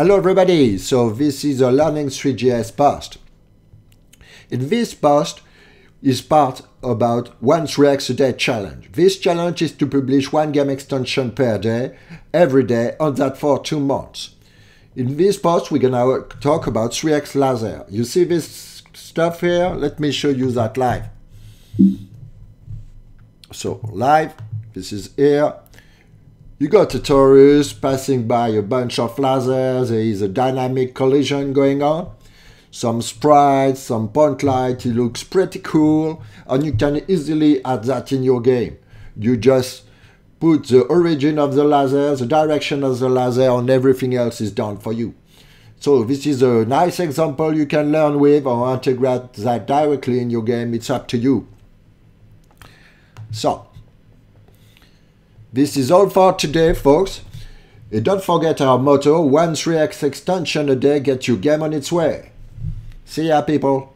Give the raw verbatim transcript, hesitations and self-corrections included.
Hello everybody, so this is a Learning three G S post. In this post is part about one threex a day challenge. This challenge is to publish one game extension per day, every day, on that for two months. In this post we're gonna talk about threex laser. You see this stuff here? Let me show you that live. So live, this is here. You got a torus passing by a bunch of lasers, there is a dynamic collision going on, some sprites, some point light, it looks pretty cool, and you can easily add that in your game. You just put the origin of the laser, the direction of the laser, and everything else is done for you. So this is a nice example you can learn with or integrate that directly in your game, it's up to you. So. This is all for today, folks. And don't forget our motto, one three X extension a day gets your game on its way. See ya, people.